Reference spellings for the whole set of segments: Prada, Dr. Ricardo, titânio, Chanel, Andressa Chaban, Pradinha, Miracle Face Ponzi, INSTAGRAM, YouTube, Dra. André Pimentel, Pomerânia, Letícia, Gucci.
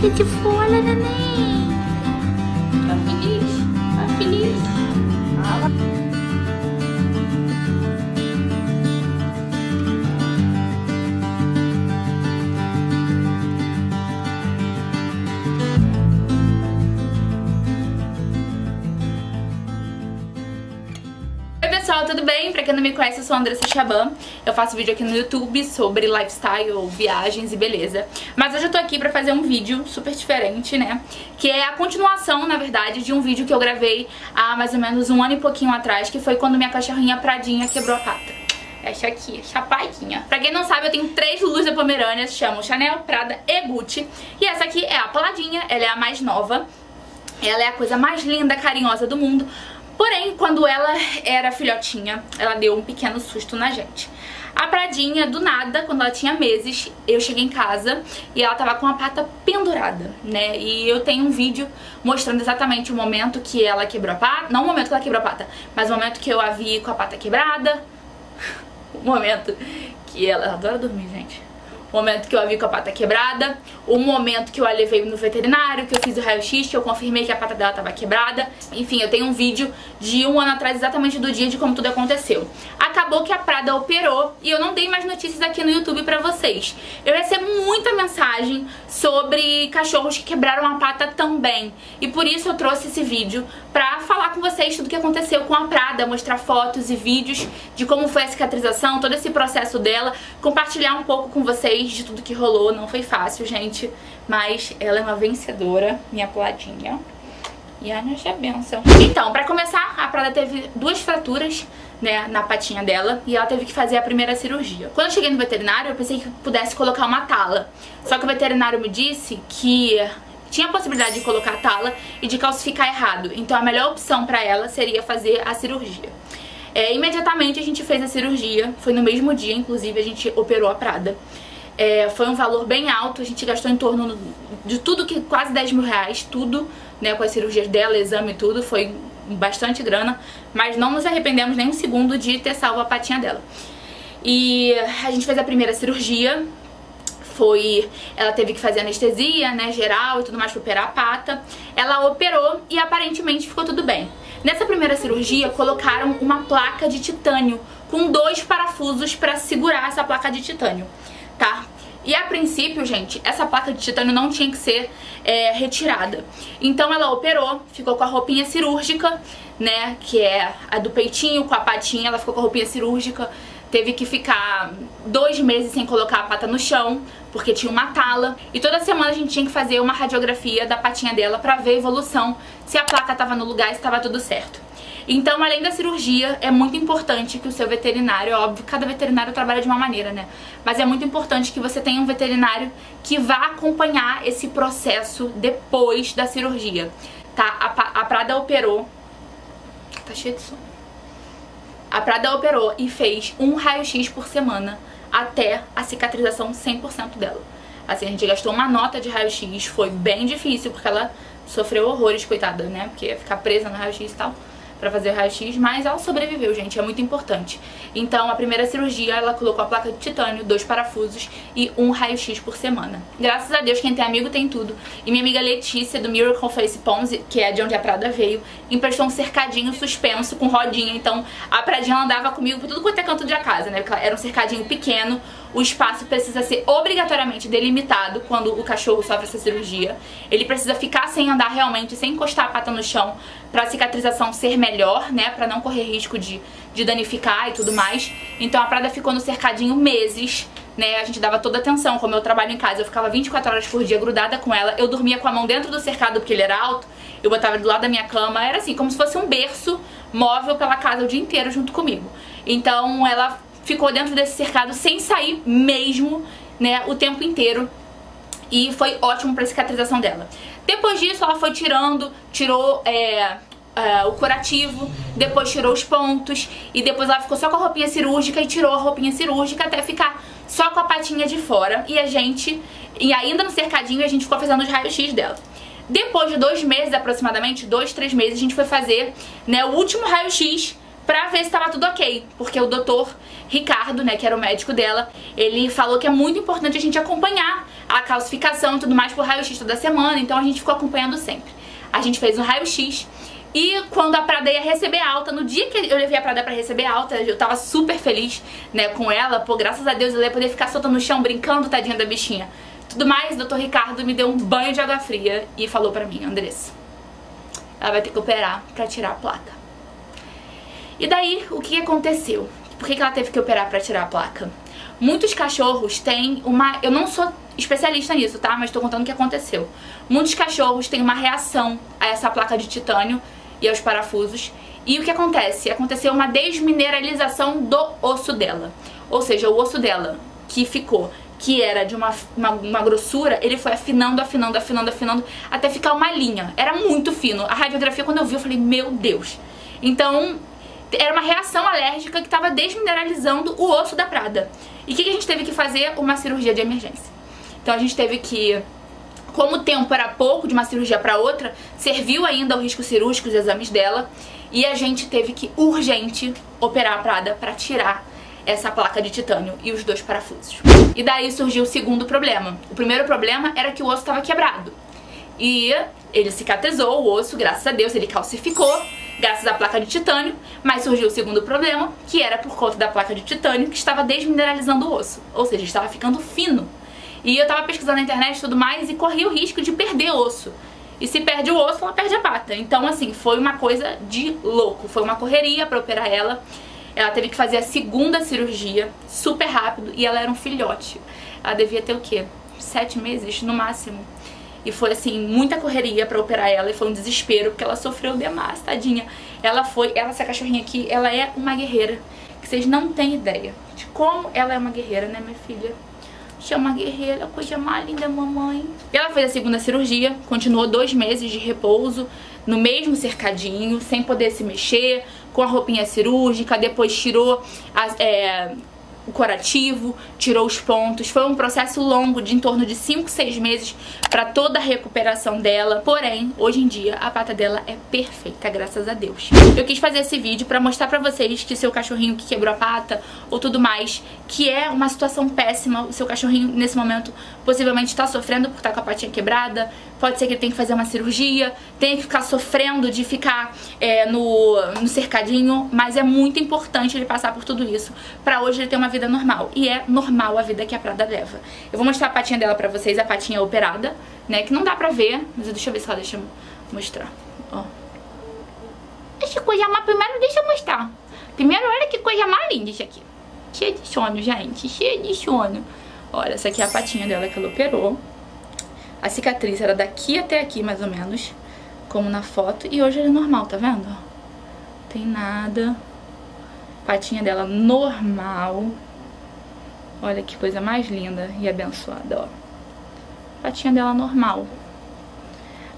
beautiful, olha, neném. Tá feliz? Tá feliz? Pessoal, tudo bem? Pra quem não me conhece, eu sou a Andressa Chaban. Eu faço vídeo aqui no YouTube sobre lifestyle, viagens e beleza. Mas hoje eu tô aqui pra fazer um vídeo super diferente, né? Que é a continuação, na verdade, de um vídeo que eu gravei há mais ou menos um ano e pouquinho atrás, que foi quando minha cachorrinha Pradinha quebrou a pata. Essa aqui, chapadinha. Pra quem não sabe, eu tenho três Lulus da Pomerânia, se chamam Chanel, Prada e Gucci. E essa aqui é a Paladinha, ela é a mais nova. Ela é a coisa mais linda, carinhosa do mundo. Porém, quando ela era filhotinha, ela deu um pequeno susto na gente. A Pradinha, do nada, quando ela tinha meses, eu cheguei em casa e ela tava com a pata pendurada, né? E eu tenho um vídeo mostrando exatamente o momento que ela quebrou a pata. Não o momento que ela quebrou a pata, mas o momento que eu a vi com a pata quebrada. O momento que ela adora dormir, gente. O momento que eu a vi com a pata quebrada, o momento que eu a levei no veterinário, que eu fiz o raio-x, que eu confirmei que a pata dela estava quebrada. Enfim, eu tenho um vídeo de um ano atrás, exatamente do dia de como tudo aconteceu. Acabou que a Prada operou e eu não dei mais notícias aqui no YouTube pra vocês. Eu recebo muita mensagem sobre cachorros que quebraram a pata também. E por isso eu trouxe esse vídeo pra falar com vocês tudo que aconteceu com a Prada, mostrar fotos e vídeos de como foi a cicatrização, todo esse processo dela, compartilhar um pouco com vocês de tudo que rolou. Não foi fácil, gente, mas ela é uma vencedora, minha Pradinha, e a nossa bênção. Então, pra começar, a Prada teve duas fraturas, né, na patinha dela, e ela teve que fazer a primeira cirurgia. Quando eu cheguei no veterinário, eu pensei que pudesse colocar uma tala, só que o veterinário me disse que tinha a possibilidade de colocar a tala e de calcificar errado, então a melhor opção pra ela seria fazer a cirurgia. Imediatamente a gente fez a cirurgia, foi no mesmo dia, inclusive, a gente operou a Prada. Foi um valor bem alto, a gente gastou em torno de tudo, que quase 10 mil reais, tudo, né, com as cirurgias dela, exame e tudo, foi bastante grana, mas não nos arrependemos nem um segundo de ter salvo a patinha dela. E a gente fez a primeira cirurgia, ela teve que fazer anestesia, né, geral e tudo mais pra operar a pata. Ela operou e aparentemente ficou tudo bem. Nessa primeira cirurgia colocaram uma placa de titânio com dois parafusos pra segurar essa placa de titânio, tá? E a princípio, gente, essa placa de titânio não tinha que ser retirada. Então ela operou, ficou com a roupinha cirúrgica, né, que é a do peitinho com a patinha, ela ficou com a roupinha cirúrgica. Teve que ficar 2 meses sem colocar a pata no chão, porque tinha uma tala. E toda semana a gente tinha que fazer uma radiografia da patinha dela pra ver a evolução, se a placa tava no lugar e se tava tudo certo. Então, além da cirurgia, é muito importante que o seu veterinário, óbvio, cada veterinário trabalha de uma maneira, né? Mas é muito importante que você tenha um veterinário que vá acompanhar esse processo depois da cirurgia, tá? A Prada operou... Tá cheio de sono. A Prada operou e fez um raio-x por semana até a cicatrização 100% dela. Assim, a gente gastou uma nota de raio-x, foi bem difícil, porque ela sofreu horrores, coitada, né? Porque ia ficar presa no raio-x e tal, pra fazer o raio-x, mas ela sobreviveu, gente, é muito importante. Então, a primeira cirurgia, ela colocou a placa de titânio, 2 parafusos e um raio-x por semana. Graças a Deus, quem tem amigo tem tudo. E minha amiga Letícia, do Miracle Face Ponzi, que é de onde a Prada veio, emprestou um cercadinho suspenso com rodinha. Então, a Pradinha andava comigo por tudo quanto é canto de casa, né? Porque era um cercadinho pequeno, o espaço precisa ser obrigatoriamente delimitado quando o cachorro sofre essa cirurgia. Ele precisa ficar sem andar realmente, sem encostar a pata no chão, pra cicatrização ser melhor, né, pra não correr risco de danificar e tudo mais. Então a Prada ficou no cercadinho meses, né, a gente dava toda atenção. Como eu trabalho em casa, eu ficava 24 horas por dia grudada com ela, eu dormia com a mão dentro do cercado porque ele era alto, eu botava do lado da minha cama, era assim, como se fosse um berço móvel pela casa o dia inteiro junto comigo. Então ela ficou dentro desse cercado sem sair mesmo, né, o tempo inteiro. E foi ótimo pra cicatrização dela. Depois disso ela foi tirou o curativo, depois tirou os pontos, e depois ela ficou só com a roupinha cirúrgica e tirou a roupinha cirúrgica até ficar só com a patinha de fora. E ainda no cercadinho, a gente ficou fazendo os raios-x dela. Depois de 2 meses aproximadamente, 2, 3 meses, a gente foi fazer, né, o último raio-x pra ver se tava tudo ok, porque o Dr. Ricardo, né, que era o médico dela, ele falou que é muito importante a gente acompanhar a calcificação e tudo mais por raio-x toda semana, então a gente ficou acompanhando sempre. A gente fez um raio-x e quando a Prada ia receber alta, no dia que eu levei a Prada pra receber alta, eu tava super feliz, né, com ela, pô, graças a Deus ela ia poder ficar solta no chão brincando, tadinha da bichinha. Tudo mais, o Dr. Ricardo me deu um banho de água fria e falou pra mim: Andressa, ela vai ter que operar pra tirar a placa. E daí, o que aconteceu? Por que ela teve que operar pra tirar a placa? Muitos cachorros têm uma... Eu não sou especialista nisso, tá? Mas tô contando o que aconteceu. Muitos cachorros têm uma reação a essa placa de titânio e aos parafusos. E o que acontece? Aconteceu uma desmineralização do osso dela. Ou seja, o osso dela que ficou... que era de uma grossura, ele foi afinando, afinando, afinando, afinando, até ficar uma linha. Era muito fino. A radiografia, quando eu vi, eu falei, meu Deus. Então, era uma reação alérgica que estava desmineralizando o osso da Prada. E o que a gente teve que fazer? Uma cirurgia de emergência. Então, a gente teve que... Como o tempo era pouco de uma cirurgia para outra, serviu ainda o risco cirúrgico, os exames dela, e a gente teve que, urgente, operar a Prada para tirar essa placa de titânio e os dois parafusos. E daí surgiu o segundo problema. O primeiro problema era que o osso estava quebrado. E ele cicatrizou, o osso, graças a Deus, ele calcificou, graças à placa de titânio, mas surgiu o segundo problema, que era por conta da placa de titânio que estava desmineralizando o osso. Ou seja, estava ficando fino. E eu estava pesquisando na internet e tudo mais e corri o risco de perder osso. E se perde o osso, ela perde a pata. Então, assim, foi uma coisa de louco. Foi uma correria para operar ela. Ela teve que fazer a segunda cirurgia, super rápido, e ela era um filhote. Ela devia ter o quê? 7 meses, no máximo. E foi, assim, muita correria pra operar ela, e foi um desespero, porque ela sofreu demais, tadinha. Ela foi, ela, essa cachorrinha aqui, ela é uma guerreira, que vocês não têm ideia de como ela é uma guerreira, né, minha filha? Você é uma guerreira, coisa mais linda, mamãe. Ela fez a segunda cirurgia, continuou 2 meses de repouso, no mesmo cercadinho, sem poder se mexer, com a roupinha cirúrgica, depois tirou o curativo, tirou os pontos. Foi um processo longo, de em torno de 5, 6 meses, para toda a recuperação dela. Porém, hoje em dia, a pata dela é perfeita, graças a Deus. Eu quis fazer esse vídeo para mostrar para vocês que seu cachorrinho que quebrou a pata ou tudo mais, que é uma situação péssima. O seu cachorrinho, nesse momento, possivelmente está sofrendo por estar com a patinha quebrada. Pode ser que ele tenha que fazer uma cirurgia, tenha que ficar sofrendo de ficar no cercadinho, mas é muito importante ele passar por tudo isso pra hoje ele ter uma vida normal. E é normal a vida que a Prada leva. Eu vou mostrar a patinha dela pra vocês, a patinha operada, né, que não dá pra ver, mas deixa eu ver se ela deixa eu mostrar. Ó. Essa coisa mais, primeiro deixa eu mostrar. Primeiro, olha que coisa mais linda isso aqui. Cheia de sono, gente, cheia de sono. Olha, essa aqui é a patinha dela que ela operou. A cicatriz era daqui até aqui, mais ou menos, como na foto. E hoje ele é normal, tá vendo? Tem nada. Patinha dela normal. Olha que coisa mais linda e abençoada, ó. Patinha dela normal.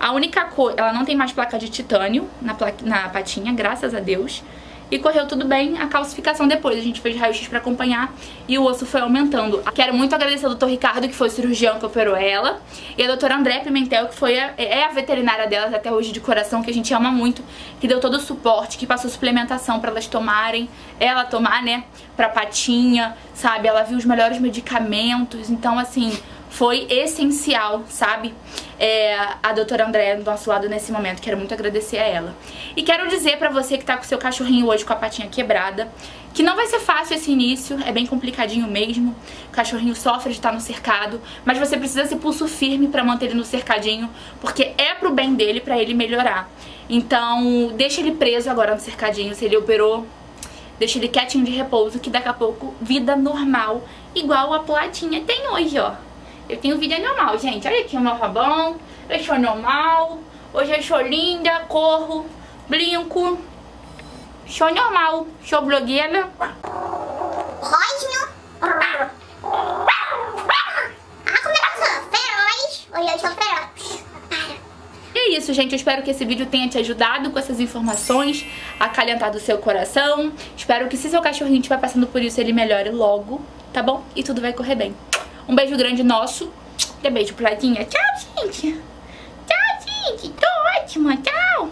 A única coisa... Ela não tem mais placa de titânio na patinha, graças a Deus. E correu tudo bem, a calcificação depois. A gente fez raio-x pra acompanhar e o osso foi aumentando. Quero muito agradecer ao Dr. Ricardo, que foi o cirurgião que operou ela. E a Dra. André Pimentel, que foi é a veterinária delas até hoje de coração, que a gente ama muito. Que deu todo o suporte, que passou suplementação pra elas tomarem. Ela tomar, né, pra patinha, sabe? Ela viu os melhores medicamentos, então assim... Foi essencial, sabe? A Dra. Andréia do nosso lado nesse momento. Quero muito agradecer a ela. E quero dizer pra você que tá com seu cachorrinho hoje com a patinha quebrada, que não vai ser fácil esse início, é bem complicadinho mesmo. O cachorrinho sofre de estar no cercado, mas você precisa ser pulso firme pra manter ele no cercadinho, porque é pro bem dele, pra ele melhorar. Então, deixa ele preso agora no cercadinho, se ele operou... Deixa ele quietinho de repouso, que daqui a pouco vida normal, igual a platinha tem hoje, ó. Eu tenho vida normal, gente. Olha aqui o meu rabão. Eu sou normal. Hoje eu sou linda, corro, brinco. Sou normal. Sou blogueira. Hoje eu sou feroz. E é isso, gente. Eu espero que esse vídeo tenha te ajudado com essas informações, acalentado o seu coração. Espero que se seu cachorrinho estiver passando por isso, ele melhore logo, tá bom? E tudo vai correr bem. Um beijo grande nosso. Até beijo, platinha. Tchau, gente. Tchau, gente. Tô ótima. Tchau.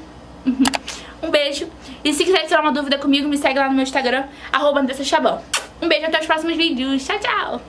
Um beijo. E se quiser tirar uma dúvida comigo, me segue lá no meu Instagram, @AndressaChaban. Um beijo, até os próximos vídeos. Tchau, tchau!